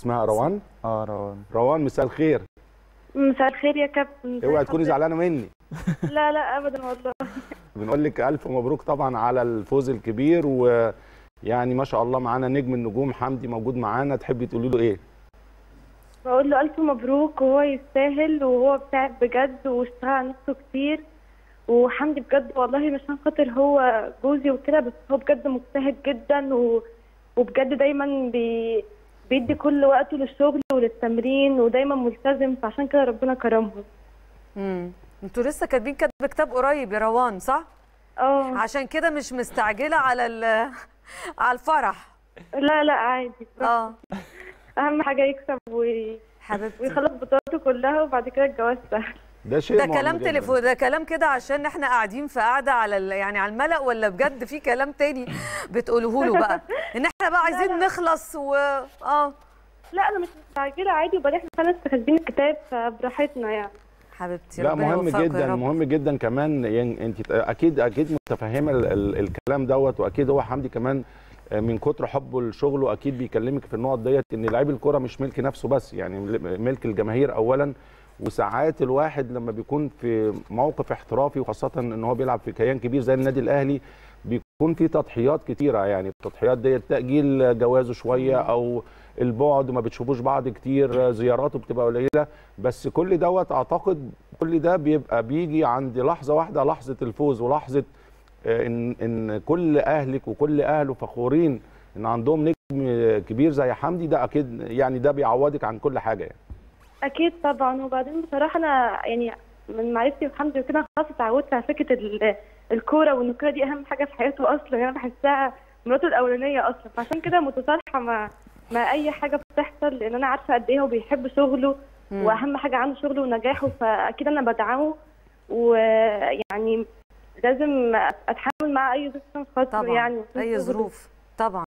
اسمها روان؟ اه روان. روان مساء الخير. مساء الخير يا كابتن. اوعي تكوني زعلانه مني. لا لا ابدا والله. بنقول لك الف مبروك طبعا على الفوز الكبير، ويعني ما شاء الله معانا نجم النجوم حمدي موجود معانا، تحبي تقولي له ايه؟ بقول له الف مبروك وهو يستاهل، وهو بتاع بجد واشتغل على نفسه كتير، وحمدي بجد والله مش عشان خاطر هو جوزي وكده، بس هو بجد مجتهد جدا وبجد دايما بيدي كل وقته للشغل وللتمرين ودايما ملتزم، فعشان كده ربنا كرمهم. انتوا لسه كاتبين كتاب قريب يا روان صح؟ اه عشان كده مش مستعجله على الفرح. لا لا عادي. اه اهم حاجه يكسب ويخلص بطاقته كلها وبعد كده الجواز سهل. ده شيء ده كلام تليفون، ده كلام كده عشان احنا قاعدين في قاعده على يعني على الملأ، ولا بجد في كلام تاني بتقوله له بقى ان احنا بقى عايزين نخلص و لا انا مش مستعجله عادي، وبعدين احنا لسه كاتبين الكتاب فبراحتنا يعني. حبيبتي لا مهم جدا، مهم جدا كمان يعني انت اكيد اكيد متفهمه الكلام دوت، واكيد هو حمدي كمان من كتر حبه لشغله اكيد بيكلمك في النقط ديت، ان لعيب الكوره مش ملك نفسه بس، يعني ملك الجماهير اولا، وساعات الواحد لما بيكون في موقف احترافي وخاصه ان هو بيلعب في كيان كبير زي النادي الاهلي بيكون في تضحيات كتيره، يعني التضحيات ديت تاجيل جوازه شويه او البعد ما بتشوفوش بعض كتير، زياراته بتبقى قليله، بس كل دوت اعتقد كل ده بيبقى بيجي عند لحظه واحده، لحظه الفوز ولحظه ان كل اهلك وكل اهله فخورين ان عندهم نجم كبير زي حمدي، ده اكيد يعني ده بيعوضك عن كل حاجه يعني. اكيد طبعا، وبعدين بصراحه انا يعني من معرفتي بحمدي وكده خلاص اتعودت على فكره الكوره، وان الكوره دي اهم حاجه في حياته اصلا، يعني انا بحسها مراته الاولانيه اصلا، فعشان كده متصالحه مع اي حاجه بتحصل، لان انا عارفه قد ايه هو بيحب شغله واهم حاجه عنده شغله ونجاحه، فاكيد انا بدعمه، ويعني لازم اتحمل مع اي ظروف خاطر يعني اي ظروف طبعا.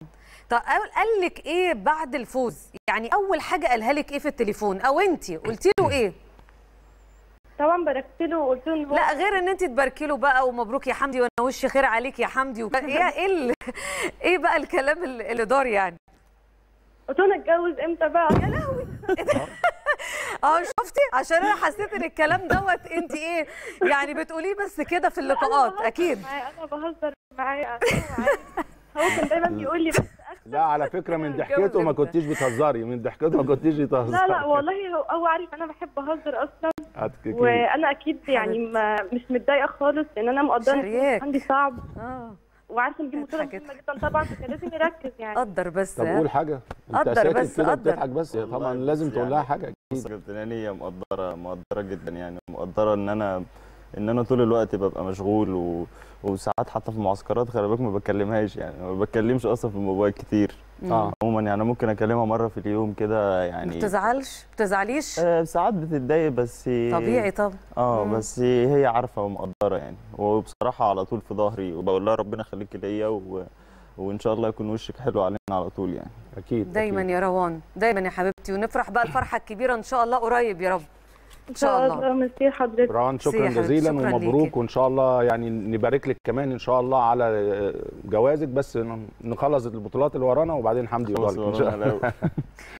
طب قال لك ايه بعد الفوز؟ يعني اول حاجه قالها لك ايه في التليفون او انت قلتي له ايه؟ طبعا باركت له وقلت له هو لا، غير ان انت تباركي له بقى ومبروك يا حمدي وانا وشي خير عليك يا حمدي ايه بقى الكلام اللي دار يعني؟ قلت له نتجوز امتى بقى؟ يا لهوي شفتي، عشان انا حسيت ان الكلام دوت انت ايه يعني بتقوليه بس كده في اللقاءات. اكيد انا بهزر معاه هو كان دايما بيقول لي بس اكتر. لا على فكره من ضحكته ما كنتيش بتهزري، من ضحكته ما كنتيش بتهزري. لا لا والله هو عارف انا بحب اهزر اصلا، وانا اكيد يعني مش متضايقه خالص، لان انا مقدره عندي صعب وعارفه ان دي مشكله جدا طبعا، فكان لازم يركز يعني. قدر بس. طب قول حاجه انت كده بتضحك بس، طبعا لازم تقول لها حاجه اكيد. هي مقدره جدا يعني، مقدره ان انا طول الوقت ببقى مشغول وساعات حتى في المعسكرات خلي بالك ما بكلمهاش، يعني ما بتكلمش اصلا في الموبايل كتير. عموما يعني ممكن اكلمها مره في اليوم كده يعني. ما بتزعلش؟ ما بتزعليش؟ ساعات بتتضايق بس طبيعي طبعا. بس هي عارفه ومقدره يعني، وبصراحه على طول في ظهري، وبقول لها ربنا يخليكي ليا وان شاء الله يكون وشك حلو علينا على طول يعني. اكيد دايما أكيد. يا روان دايما يا حبيبتي، ونفرح بقى الفرحه الكبيره ان شاء الله قريب يا رب. ان شاء الله. ميرسي حضرتك روان، شكرا جزيلا ومبروك، وان شاء الله يعني نبارك لك كمان ان شاء الله على جوازك، بس نخلص البطولات اللي ورانا وبعدين حمدي يقول ان شاء الله.